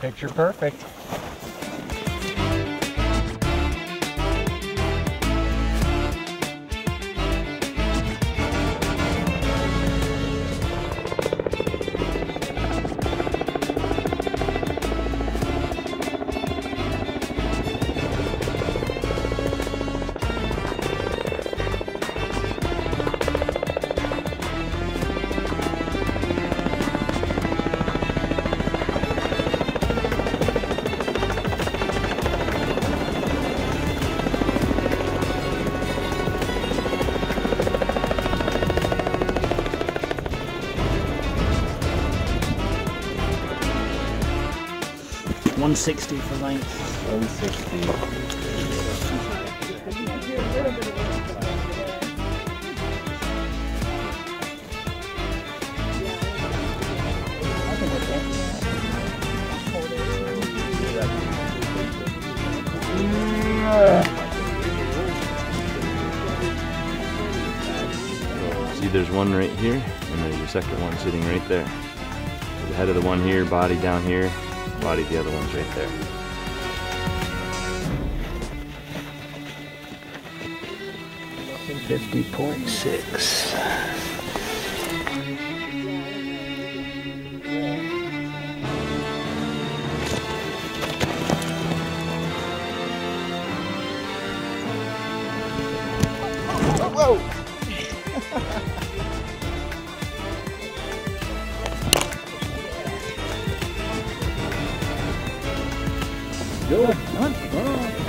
Picture perfect. $160 for length. See, there's one right here, and there's a second one sitting right there. The head of the one here, body down here. Body, the other one's right there. $50.6. Whoa! Whoa. Go on.